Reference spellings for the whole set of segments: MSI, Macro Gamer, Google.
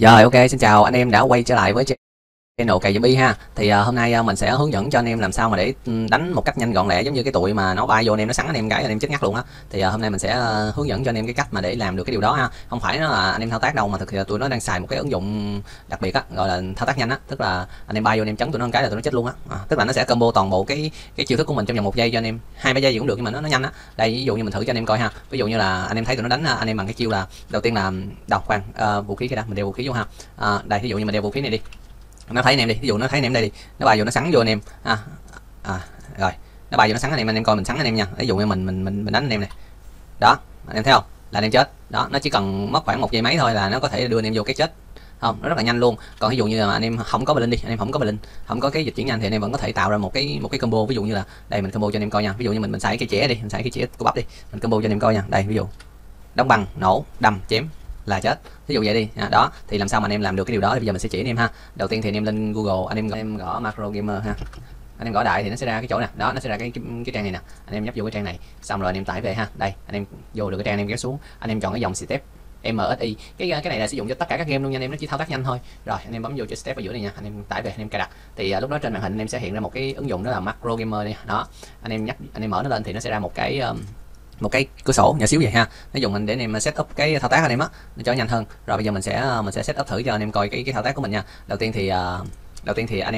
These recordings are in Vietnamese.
Rồi ok, xin chào anh em đã quay trở lại với channel cày zombie ha. Thì hôm nay mình sẽ hướng dẫn cho anh em làm sao mà để đánh một cách nhanh gọn lẹ, giống như cái tụi mà nó bay vô anh em nó sắn anh em cái anh em chết ngắt luôn á. Thì hôm nay mình sẽ hướng dẫn cho anh em cái cách mà để làm được cái điều đó ha. Không phải nó là anh em thao tác đâu mà thực sự tụi nó đang xài một cái ứng dụng đặc biệt á, gọi là thao tác nhanh á, tức là anh em bay vô anh em chấn tụi nó một cái là tụi nó chết luôn á. Tức là nó sẽ combo toàn bộ cái chiêu thức của mình trong vòng 1 giây cho anh em, 2-3 giây gì cũng được nhưng mà nó nhanh á. Đây ví dụ như mình thử cho anh em coi ha. Ví dụ như là anh em thấy tụi nó đánh anh em bằng cái chiêu là đầu tiên là vũ khí cái đó, mình đeo vũ khí vô ha. Đây ví dụ như mình đeo vũ khí này đi. Nó thấy anh em đi, ví dụ nó thấy anh em đây đi, nó bay vô nó sắn vô anh em rồi nó bay vô nó sắn anh em coi mình sắn anh em nha. Ví dụ như mình đánh anh em này đó, anh em thấy không là anh em chết đó. Nó chỉ cần mất khoảng 1 giây mấy thôi là nó có thể đưa anh em vô cái chết, không nó rất là nhanh luôn. Còn ví dụ như là anh em không có blink đi, anh em không có blink, không có cái dịch chuyển nhanh thì anh em vẫn có thể tạo ra một cái combo. Ví dụ như là đây mình combo cho anh em coi nha. Ví dụ như mình xài cái chĩa đi, mình xài cái chĩa của bắp đi, mình combo cho anh em coi nha. Đây ví dụ đóng băng, nổ, đâm, chém là chết, ví dụ vậy đi đó. Thì làm sao mà anh em làm được cái điều đó thì bây giờ mình sẽ chỉ anh em ha. Đầu tiên thì anh em lên Google, anh em gõ Macro Gamer ha, anh em gõ đại thì nó sẽ ra cái chỗ nè đó, nó sẽ ra cái trang này nè. Anh em nhấp vô cái trang này xong rồi anh em tải về ha. Đây anh em vô được cái trang, anh em kéo xuống, anh em chọn cái dòng step MSI, cái này là sử dụng cho tất cả các game luôn nha anh em, nó chỉ thao tác nhanh thôi. Rồi anh em bấm vô cái step ở giữa này nha, anh em tải về anh em cài đặt thì lúc đó trên màn hình anh em sẽ hiện ra một cái ứng dụng đó là Macro Gamer đi đó. Anh em nhấp, anh em mở nó lên thì nó sẽ ra một cái cửa sổ nhỏ xíu vậy ha. Nó dùng mình để anh em set up cái thao tác anh em á cho nhanh hơn. Rồi bây giờ mình sẽ set up thử cho anh em coi cái thao tác của mình nha. Đầu tiên thì anh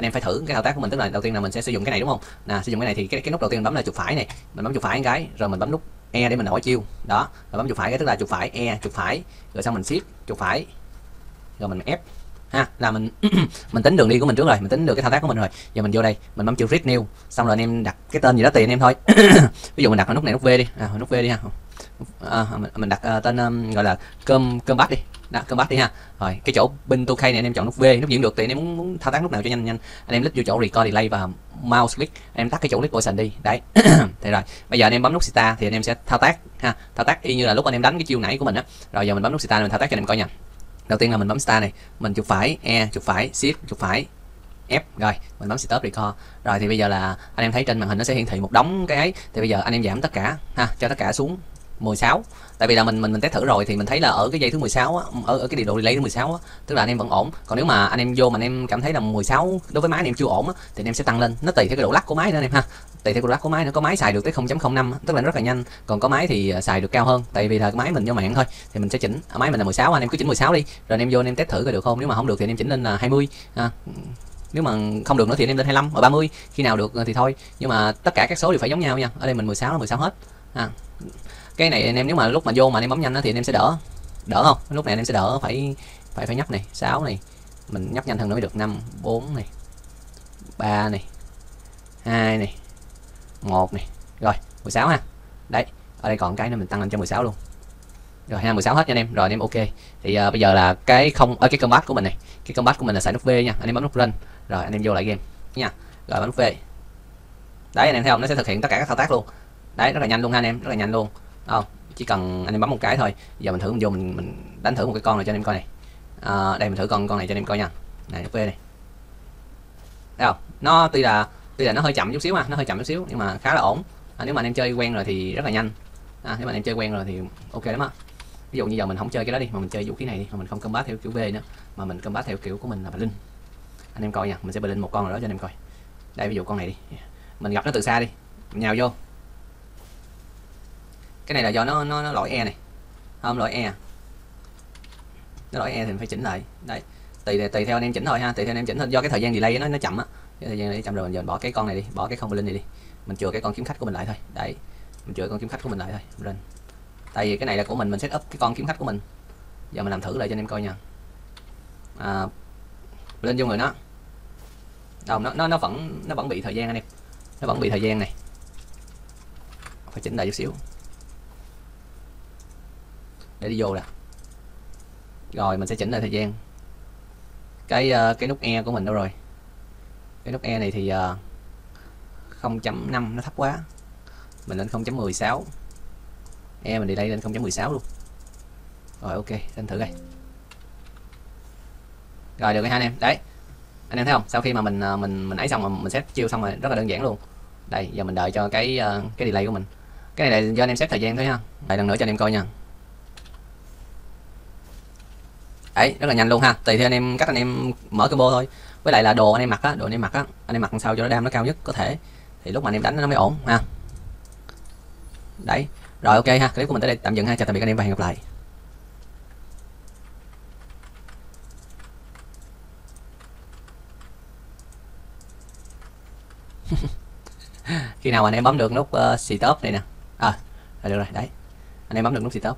em phải thử cái thao tác của mình, tức là đầu tiên là mình sẽ sử dụng cái này đúng không? Nè, sử dụng cái này thì cái nút đầu tiên mình bấm là chuột phải này. Mình bấm chuột phải một cái rồi mình bấm nút E để mình đổi chiêu. Đó, rồi bấm chuột phải cái tức là chuột phải E, chuột phải rồi xong mình shift chuột phải rồi mình F ha, là mình tính đường đi của mình trước rồi, mình tính được cái thao tác của mình rồi. Giờ mình vô đây, mình bấm chữ read new, xong rồi anh em đặt cái tên gì đó tùy anh em thôi. Ví dụ mình đặt nút này nút V đi, nút V đi ha. Mình đặt tên gọi là combat đi. Đó, combat đi ha. Rồi, cái chỗ pin 2K này anh em chọn nút V, nút diễn được tùy anh em muốn thao tác nút nào cho nhanh. Anh em click vô chỗ record delay và mouse click, anh em tắt cái chỗ click position đi. Đấy. Thì rồi, bây giờ anh em bấm nút start thì anh em sẽ thao tác ha, thao tác y như là lúc anh em đánh cái chiêu nãy của mình á. Rồi giờ mình bấm nút start mình thao tác cho anh em coi nha. Đầu tiên là mình bấm start này, mình chuột phải E, chuột phải shift, chuột phải F, rồi mình bấm stop record. Rồi thì bây giờ là anh em thấy trên màn hình nó sẽ hiển thị một đống cái ấy. Thì bây giờ anh em giảm tất cả ha, cho tất cả xuống 16. Tại vì là mình test thử rồi thì mình thấy là ở cái giây thứ 16 á, ở cái điều độ delay thứ 16 á, tức là anh em vẫn ổn. Còn nếu mà anh em vô mà anh em cảm thấy là 16 đối với máy anh em chưa ổn á, thì anh em sẽ tăng lên. Nó tùy theo cái độ lắc của máy nữa anh em ha. Tùy theo độ lắc của máy nữa, có máy xài được tới 0.05 tức là nó rất là nhanh, còn có máy thì xài được cao hơn. Tại vì là cái máy mình do mạng thôi thì mình sẽ chỉnh. Ở máy mình là 16, anh em cứ chỉnh 16 đi. Rồi anh em vô anh em test thử coi được không? Nếu mà không được thì anh em chỉnh lên là 20. Nếu mà không được nữa thì anh em lên 25 hoặc 30. Khi nào được thì thôi. Nhưng mà tất cả các số đều phải giống nhau nha. Ở đây mình 16 là 16 hết. Cái này anh em nếu mà lúc mà vô mà anh em bấm nhanh thì anh em sẽ đỡ không? Lúc này anh em sẽ đỡ phải nhấp này, 6 này. Mình nhấp nhanh hơn nữa mới được, 5, 4 này. 3 này. 2 này. 1 này. Rồi, 16 ha. Đấy, ở đây còn cái nữa mình tăng lên cho 16 luôn. Rồi ha, 16 hết nha anh em. Rồi anh em ok. Thì bây giờ là cái không ở cái combat của mình này. Cái combat của mình là xài nút V nha. Anh em bấm nút run. Rồi anh em vô lại game nha. Rồi bấm nút V. Đấy anh em thấy không? Nó sẽ thực hiện tất cả các thao tác luôn. Đấy, rất là nhanh luôn ha anh em, rất là nhanh luôn. Chỉ cần anh em bấm một cái thôi. Giờ mình thử mình vô mình đánh thử một cái con này cho anh em coi này. Đây mình thử con này cho anh em coi nha. Này nút V này. Thấy không? Nó tuy là nó hơi chậm chút xíu ha, nó hơi chậm chút xíu nhưng mà khá là ổn. Nếu mà anh em chơi quen rồi thì rất là nhanh. Nếu mà anh em chơi quen rồi thì ok lắm á. Ví dụ như giờ mình không chơi cái đó đi mà mình chơi vũ khí này đi, mà mình không combat theo kiểu V nữa mà mình combat theo kiểu của mình là blink. Anh em coi nha, mình sẽ blink một con rồi đó cho anh em coi. Đây ví dụ con này đi. Mình gặp nó từ xa đi. Mình nhào vô. Cái này là do nó lỗi E này. Không lỗi E. Nó lỗi E thì mình phải chỉnh lại. Đấy. Tùy theo anh em chỉnh thôi ha, tùy theo anh em chỉnh thôi, do cái thời gian delay nó chậm á. Cái thời gian delay chậm rồi mình bỏ cái con này đi, bỏ cái không blink này đi. Mình chừa cái con kiếm khách của mình lại thôi. Đấy. Mình chừa con kiếm khách của mình lại thôi. Blink. Tại vì cái này là của mình set up cái con kiếm khách của mình. Giờ mình làm thử lại cho anh em coi nha. Blink vô người nó. Đâu nó vẫn bị thời gian anh em. Nó vẫn bị thời gian này. Phải chỉnh lại chút xíu. Để đi vô nè. Rồi mình sẽ chỉnh lại thời gian. Cái nút E của mình đâu rồi? Cái nút E này thì 0.5 nó thấp quá. Mình lên 0.16. E mình đi đây lên 0.16 luôn. Rồi ok, lên thử đây. Rồi được rồi ha anh em. Đấy. Anh em thấy không? Sau khi mà mình ấy xong mà mình set chiêu xong rồi rất là đơn giản luôn. Đây, giờ mình đợi cho cái delay của mình. Cái này là do anh em set thời gian thôi ha. Lại lần nữa cho anh em coi nha. Đấy, rất là nhanh luôn ha, tùy theo anh em cách anh em mở combo thôi. Với lại là đồ anh em mặc á, anh em mặc làm sao cho nó đam nó cao nhất có thể thì lúc mà anh em đánh nó mới ổn ha. Đấy, rồi ok ha, clip của mình tới đây tạm dừng ha, chào tạm biệt anh em và hẹn gặp lại. Khi nào anh em bấm được nút stop này nè, à được rồi, đấy anh em bấm được nút stop